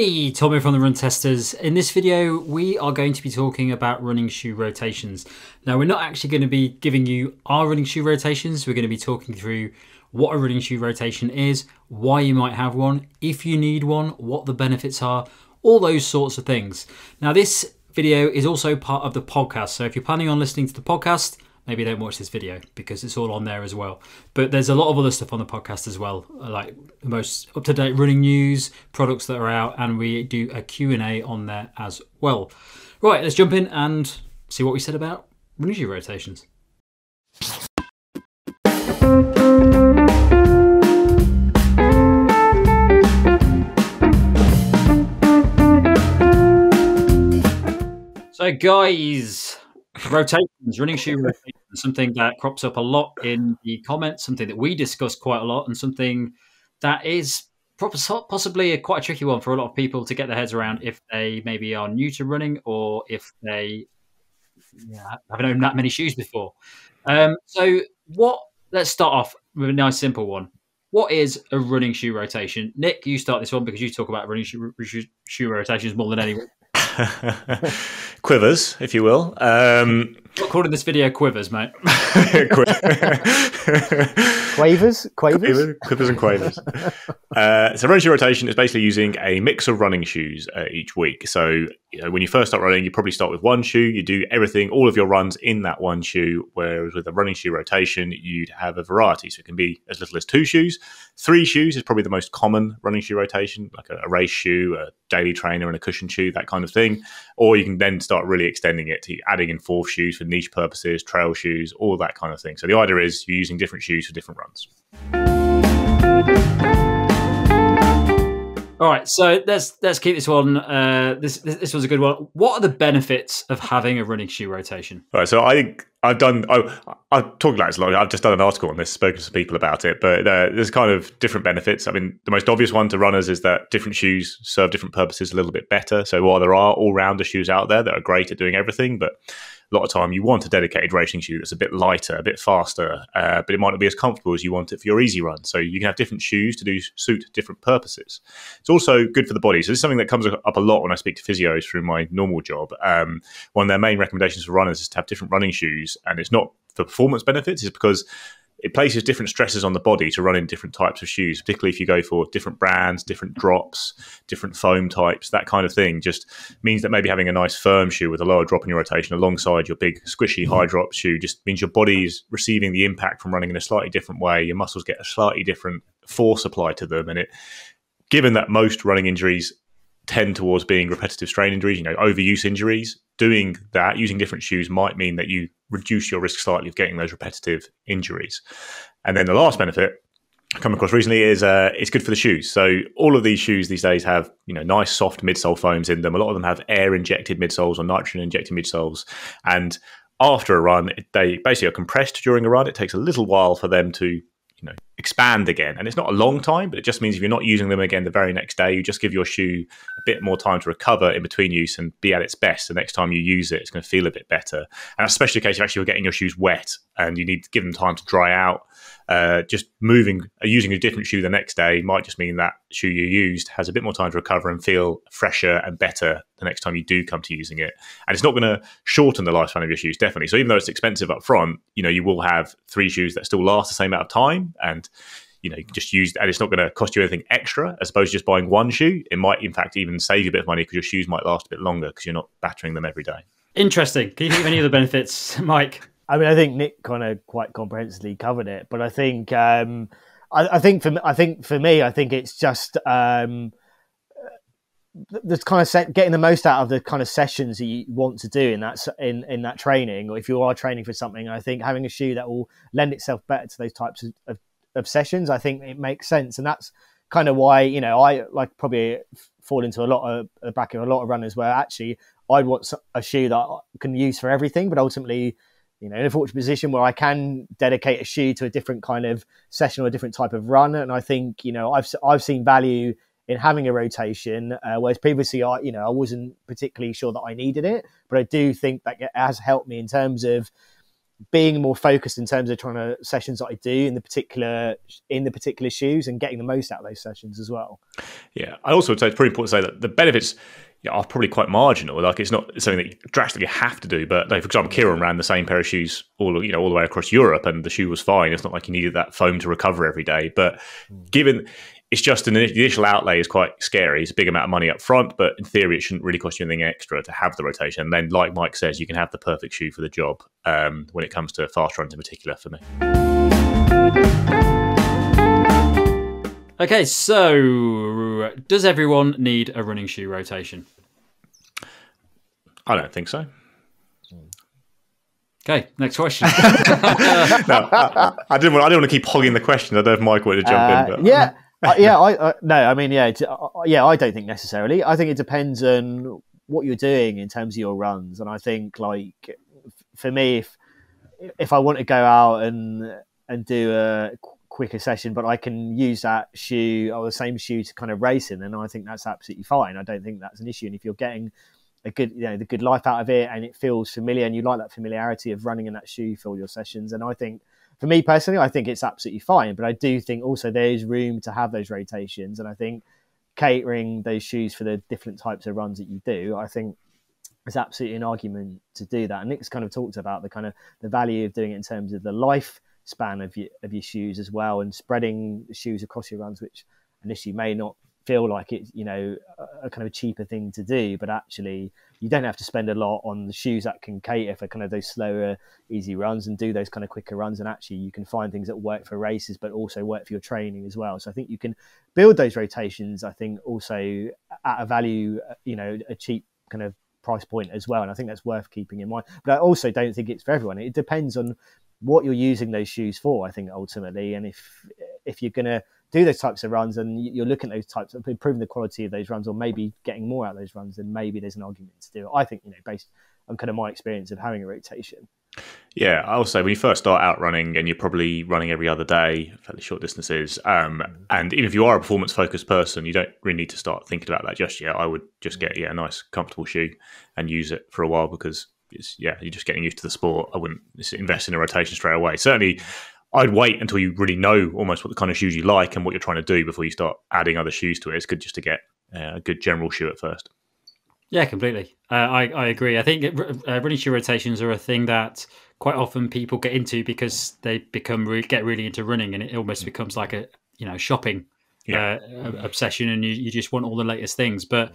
Hey, Tom here from The Run Testers. In this video, we are going to be talking about running shoe rotations. Now, we're not actually going to be giving you our running shoe rotations. We're going to be talking through what a running shoe rotation is, why you might have one, if you need one, what the benefits are, all those sorts of things. Now, this video is also part of the podcast. So if you're planning on listening to the podcast, maybe don't watch this video because it's all on there as well. But there's a lot of other stuff on the podcast as well, like the most up-to-date running news, products that are out, and we do a Q&A on there as well. Right, let's jump in and see what we said about running shoe rotations. So guys, rotations, running shoe rotations, something that crops up a lot in the comments, something that we discuss quite a lot, and something that is possibly quite a tricky one for a lot of people to get their heads around if they maybe are new to running or if they haven't owned that many shoes before. Let's start off with a nice simple one. What is a running shoe rotation? Nick, you start this one because you talk about running shoe rotations more than anyone. Quivers, if you will. We're calling this video quivers, mate. Quivers and quavers. So running shoe rotation is basically using a mix of running shoes each week. So when you first start running, you probably start with one shoe. You do everything, all of your runs in that one shoe, whereas with a running shoe rotation, you'd have a variety. So it can be as little as two shoes. Three shoes is probably the most common running shoe rotation, like a race shoe, a daily trainer, and a cushion shoe, that kind of thing. Or you can then start really extending it to adding in four shoes for niche purposes, trail shoes, all that kind of thing. So the idea is you're using different shoes for different runs. All right, so let's keep this one. This was a good one. What are the benefits of having a running shoe rotation? All right, so I think I've talked about this a lot. I've just done an article on this, spoken to people about it, but there's kind of different benefits. I mean, the most obvious one to runners is that different shoes serve different purposes a little bit better. So while there are all-rounder shoes out there that are great at doing everything, but a lot of time you want a dedicated racing shoe that's a bit lighter, a bit faster, but it might not be as comfortable as you want it for your easy run. So you can have different shoes to suit different purposes. It's also good for the body. So this is something that comes up a lot when I speak to physios through my normal job. One of their main recommendations for runners is to have different running shoes. And it's not for performance benefits, it's because it places different stresses on the body to run in different types of shoes, particularly if you go for different brands, different drops, different foam types, that kind of thing. Just means that maybe having a nice firm shoe with a lower drop in your rotation alongside your big squishy high drop shoe just means your body is receiving the impact from running in a slightly different way. Your muscles get a slightly different force applied to them. And given that most running injuries tend towards being repetitive strain injuries, overuse injuries, doing that, using different shoes might mean that you reduce your risk slightly of getting those repetitive injuries. And then the last benefit I come across recently is it's good for the shoes. So all of these shoes these days have nice soft midsole foams in them. A lot of them have air injected midsoles or nitrogen injected midsoles, and after a run they basically are compressed during a run. It takes a little while for them to expand again, and it's not a long time, but it just means if you're not using them again the very next day, you just give your shoe a bit more time to recover in between use and be at its best. The next time you use it, it's going to feel a bit better. And especially in case you actually were getting your shoes wet and you need to give them time to dry out, just using a different shoe the next day might just mean that shoe you used has a bit more time to recover and feel fresher and better the next time you do come to using it. And it's not going to shorten the lifespan of your shoes, definitely. So even though it's expensive up front, you will have three shoes that still last the same amount of time, and you can just use, and it's not going to cost you anything extra as opposed to just buying one shoe. It might in fact even save you a bit of money because your shoes might last a bit longer because you're not battering them every day. Interesting. Can you think of any other benefits, Mike? I mean, I think Nick kind of quite comprehensively covered it, but I think I think it's just this kind of getting the most out of the kind of sessions that you want to do in that training, or if you are training for something. I think having a shoe that will lend itself better to those types of sessions, I think it makes sense, and that's kind of why I like probably fall into the back of a lot of runners where actually I want a shoe that I can use for everything, but ultimately, in a fortunate position where I can dedicate a shoe to a different kind of session or a different type of run. And I think, I've seen value in having a rotation, whereas previously I wasn't particularly sure that I needed it, but I do think that it has helped me in terms of being more focused in terms of trying to sessions that I do in the particular shoes and getting the most out of those sessions as well. Yeah, I also would say it's pretty important to say that the benefits are probably quite marginal. Like it's not something that you drastically have to do. But like, for example, Kieran ran the same pair of shoes all the way across Europe, and the shoe was fine. It's not like you needed that foam to recover every day. But given it's just the initial outlay is quite scary. It's a big amount of money up front, but in theory, it shouldn't really cost you anything extra to have the rotation. And then, like Mike says, you can have the perfect shoe for the job when it comes to fast runs in particular for me. Okay, so does everyone need a running shoe rotation? I don't think so. Okay, next question. I didn't want to keep hogging the question. I don't know if Mike wanted to jump in. But. Yeah, I don't think necessarily. I think it depends on what you're doing in terms of your runs. And I think, like, for me, if I want to go out and do a quicker session, but I can use that shoe or the same shoe to kind of race in, and I think that's absolutely fine. I don't think that's an issue. And if you're getting a good, the good life out of it, and it feels familiar, and you like that familiarity of running in that shoe for all your sessions, and I think, for me personally, I think it's absolutely fine. But I do think also there is room to have those rotations, and I think catering those shoes for the different types of runs that you do, I think there's absolutely an argument to do that. And Nick's kind of talked about the value of doing it in terms of the life span of your shoes as well, and spreading the shoes across your runs, which initially may not feel like it's a kind of cheaper thing to do, but actually you don't have to spend a lot on the shoes that can cater for kind of those slower, easy runs and do those kind of quicker runs. And actually you can find things that work for races but also work for your training as well. So I think you can build those rotations, I think, also at a value, a cheap kind of price point as well. And I think that's worth keeping in mind. But I also don't think it's for everyone. It depends on what you're using those shoes for, I think, ultimately. And if you're going to do those types of runs and you're looking at those types of improving the quality of those runs, or maybe getting more out of those runs, then maybe there's an argument to do it, I think, based on kind of my experience of having a rotation. Yeah, I'll say when you first start out running and you're probably running every other day, fairly short distances, and even if you are a performance focused person, you don't really need to start thinking about that just yet. I would just get a nice comfortable shoe and use it for a while, because you're just getting used to the sport. I wouldn't invest in a rotation straight away. Certainly, I'd wait until you really know almost what the kind of shoes you like and what you're trying to do before you start adding other shoes to it. It's good just to get a good general shoe at first. Yeah, completely. I agree. I think running shoe rotations are a thing that quite often people get into because they get really into running, and it almost becomes like a shopping obsession, and you just want all the latest things. But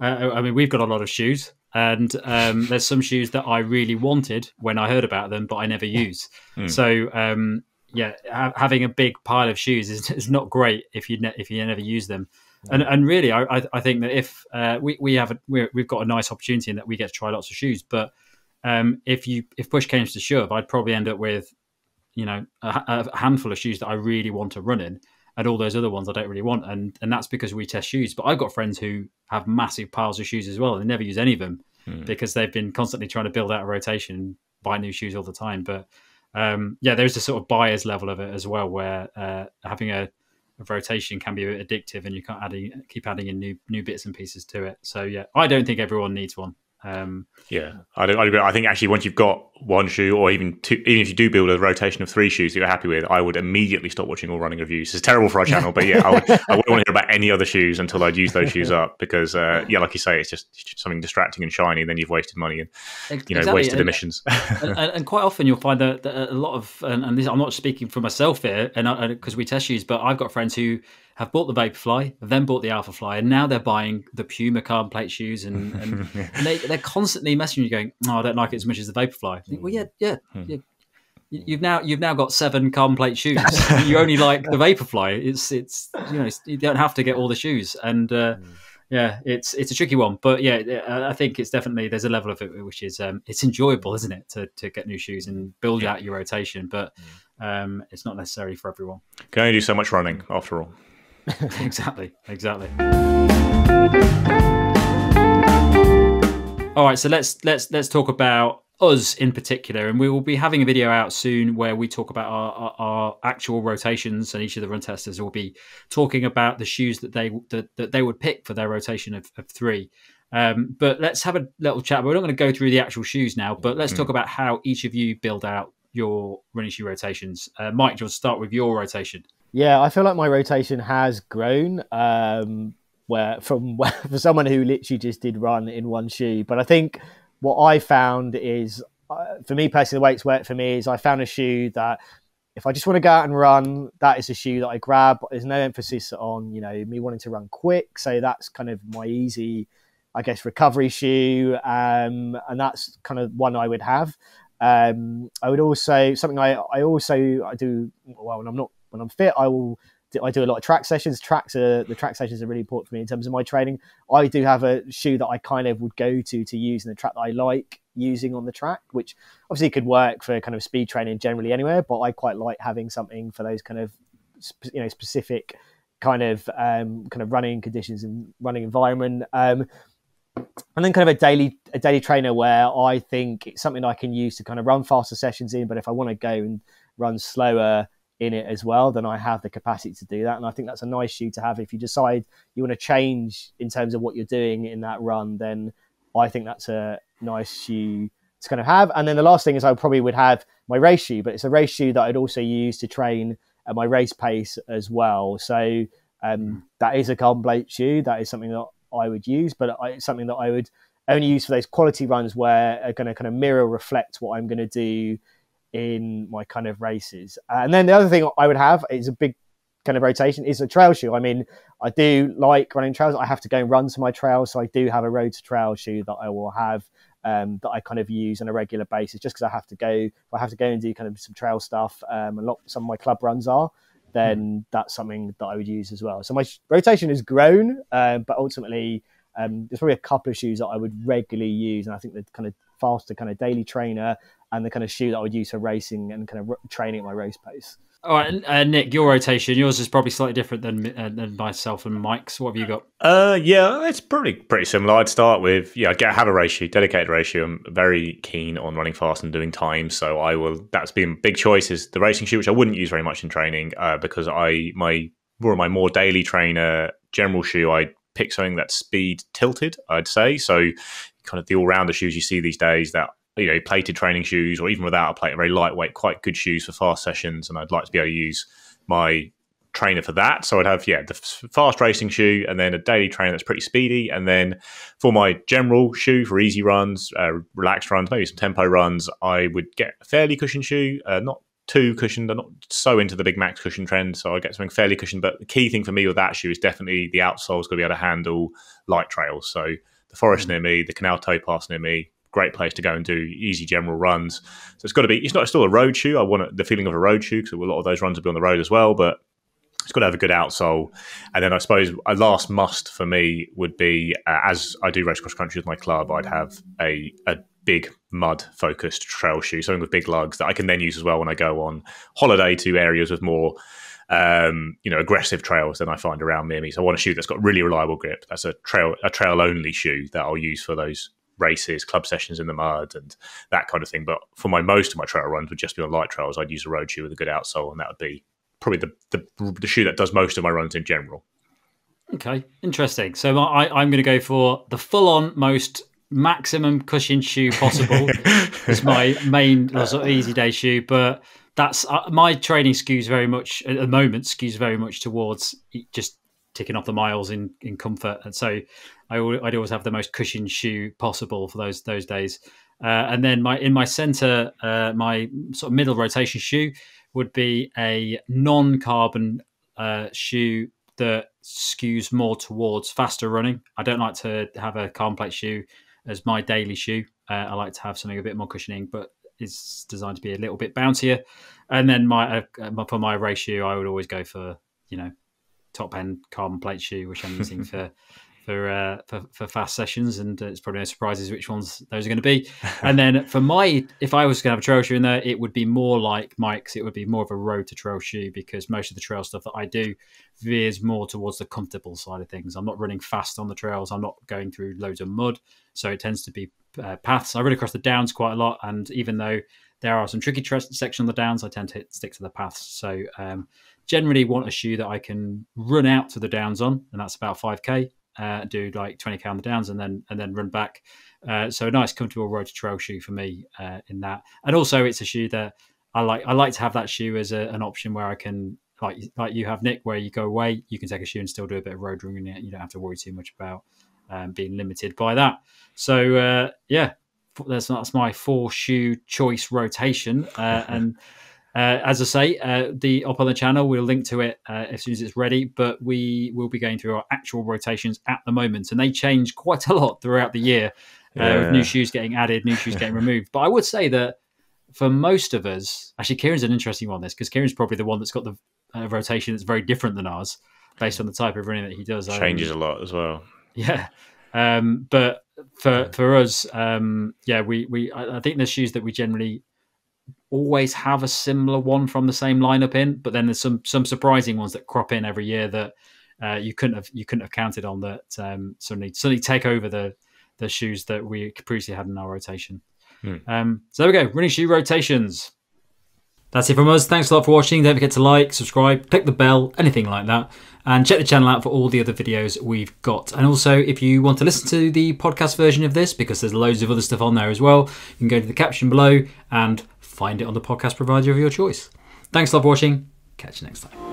we've got a lot of shoes. And there's some shoes that I really wanted when I heard about them, but I never use. So, having a big pile of shoes is not great if you never use them. And really, I think that if we've got a nice opportunity in that we get to try lots of shoes. But if push came to shove, I'd probably end up with a handful of shoes that I really want to run in, and all those other ones I don't really want. And that's because we test shoes. But I've got friends who have massive piles of shoes as well, and they never use any of them because they've been constantly trying to build out a rotation and buy new shoes all the time. But there's a sort of buyer's level of it as well, where having a rotation can be a bit addictive, and you can't keep adding in new bits and pieces to it. So, yeah, I don't think everyone needs one. I agree. I think actually once you've got one shoe, or even two, even if you do build a rotation of three shoes that you're happy with, I would immediately stop watching all running reviews. It's terrible for our channel, but yeah, I wouldn't want to hear about any other shoes until I'd use those shoes up, because like you say, it's just something distracting and shiny, and then you've wasted money and wasted emissions. and quite often you'll find that a lot of, and this, I'm not speaking for myself here, and because we test shoes, but I've got friends who have bought the Vaporfly, then bought the Alphafly, and now they're buying the Puma carbon plate shoes, and, and they're constantly messaging you going, "Oh, I don't like it as much as the Vaporfly." I think, well, You've now got 7 carbon plate shoes. You only like the Vaporfly. It's you don't have to get all the shoes, and it's a tricky one. But yeah, I think it's definitely there's a level of it which is it's enjoyable, isn't it, to get new shoes and build out your rotation, but it's not necessary for everyone. Can only do so much running after all. Exactly. All right, so let's talk about us in particular, and we will be having a video out soon where we talk about our actual rotations, and each of the run testers will be talking about the shoes that they would pick for their rotation of 3. But let's have a little chat. We're not going to go through the actual shoes now, but let's talk about how each of you build out your running shoe rotations. Mike, do you want to start with your rotation? Yeah, I feel like my rotation has grown for someone who literally just did run in one shoe. But I think what I found is, for me personally, the way it's worked for me is I found a shoe that if I just want to go out and run, that is a shoe that I grab. There's no emphasis on, you know, me wanting to run quick. So that's kind of my easy, I guess, recovery shoe. And that's kind of one I would have. I would also, something I do, well, when I'm fit, I do a lot of track sessions. The track sessions are really important for me in terms of my training. I do have a shoe that I kind of would go to use in the track that I like using on the track, which obviously could work for kind of speed training generally anywhere, but I quite like having something for those kind of, you know, specific kind of running conditions and running environment. And then kind of a daily trainer where I think it's something I can use to kind of run faster sessions in, but if I want to go and run slower in it as well, then I have the capacity to do that. And I think that's a nice shoe to have if you decide you want to change in terms of what you're doing in that run. Then I think that's a nice shoe to kind of have. And then the last thing is I probably would have my race shoe, but it's a race shoe that I'd also use to train at my race pace as well. So that is a Carbon Blade shoe. That is something that I would use, but it's something that I would only use for those quality runs where are going to kind of mirror reflect what I'm going to do in my kind of races. And then the other thing I would have is a big kind of rotation is a trail shoe. I mean, I do like running trails. I have to go and run to my trails, so I do have a road to trail shoe that I will have that I kind of use on a regular basis, just because I have to go and do kind of some trail stuff. Some of my club runs are, then that's something that I would use as well. So my rotation has grown, but ultimately there's probably a couple of shoes that I would regularly use, and I think the kind of faster kind of daily trainer and the kind of shoe that I would use for racing and kind of training at my race pace. All right, Nick, your rotation, yours is probably slightly different than myself and Mike's. What have you got? Yeah, it's probably pretty similar. I'd start with, yeah, I have a race shoe, dedicated race shoe. I'm very keen on running fast and doing time, so I will. That's been big choice is the racing shoe, which I wouldn't use very much in training because my more daily trainer general shoe, I pick something that's speed tilted, I'd say. So kind of the all-rounder shoes you see these days that, you know, plated training shoes, or even without a plate, very lightweight, quite good shoes for fast sessions. And I'd like to be able to use my trainer for that. So I'd have, the fast racing shoe, and then a daily trainer that's pretty speedy. And then for my general shoe for easy runs, relaxed runs, maybe some tempo runs, I would get a fairly cushioned shoe, not too cushioned. I'm not so into the big max cushion trend, so I get something fairly cushioned. But the key thing for me with that shoe is definitely the outsole's got to be able to handle light trails. So the forest near me, the canal towpath near me, great place to go and do easy general runs. So it's got to be, it's still a road shoe. I want the feeling of a road shoe because a lot of those runs will be on the road as well, but it's got to have a good outsole. And then I suppose a last must for me would be, as I do race cross country with my club, I'd have a big mud focused trail shoe, something with big lugs that I can then use as well when I go on holiday to areas with more aggressive trails than I find around near me. So I want a shoe that's got really reliable grip. That's a trail only shoe that I'll use for those races, club sessions in the mud and that kind of thing. But for most of my trail runs would just be on light trails. I'd use a road shoe with a good outsole, and that would be probably the shoe that does most of my runs in general. Okay, interesting. So I'm going to go for the full-on most maximum cushion shoe possible. It's my main sort of easy day shoe, but that's my training skews very much at the moment towards just ticking off the miles in comfort, and so I'd always have the most cushioned shoe possible for those days. And then in my centre, my sort of middle rotation shoe would be a non-carbon shoe that skews more towards faster running. I don't like to have a carbon plate shoe as my daily shoe. I like to have something a bit more cushioning, but it's designed to be a little bit bouncier. And then for my race shoe, I would always go for, you know, top end carbon plate shoe, which I'm using for fast sessions, and it's probably no surprises which ones those are going to be. And then for my, if I was going to have a trail shoe in there, it would be more like Mike's. It would be more of a road to trail shoe because most of the trail stuff that I do veers more towards the comfortable side of things. I'm not running fast on the trails. I'm not going through loads of mud, so it tends to be paths. I run across the downs quite a lot, and even though there are some tricky sections on the downs, I tend to stick to the paths. So generally want a shoe that I can run out to the downs on, and that's about 5k, do like 20k on the downs and then run back. So a nice comfortable road to trail shoe for me in that. And also it's a shoe that I like to have that shoe as an option where I can, like you have, Nick, where you go away, you can take a shoe and still do a bit of road running. You don't have to worry too much about being limited by that. So yeah, that's my four shoe choice rotation. And as I say, up on the channel, we'll link to it as soon as it's ready, but we will be going through our actual rotations at the moment, and they change quite a lot throughout the year, with new shoes getting added, new shoes getting removed. But I would say that for most of us, actually, Kieran's an interesting one, this, because Kieran's probably the one that's got the rotation that's very different than ours, based on the type of running that he does. Changes a lot as well. Yeah. But for us, yeah, I think there's shoes that we generally always have a similar one from the same lineup in, but then there's some surprising ones that crop in every year that you couldn't have counted on, that suddenly take over the shoes that we previously had in our rotation. So there we go, running shoe rotations. That's it from us. Thanks a lot for watching. Don't forget to like, subscribe, click the bell, anything like that, and check the channel out for all the other videos we've got. And also, if you want to listen to the podcast version of this, because there's loads of other stuff on there as well, you can go to the caption below and find it on the podcast provider of your choice. Thanks a lot for watching. Catch you next time.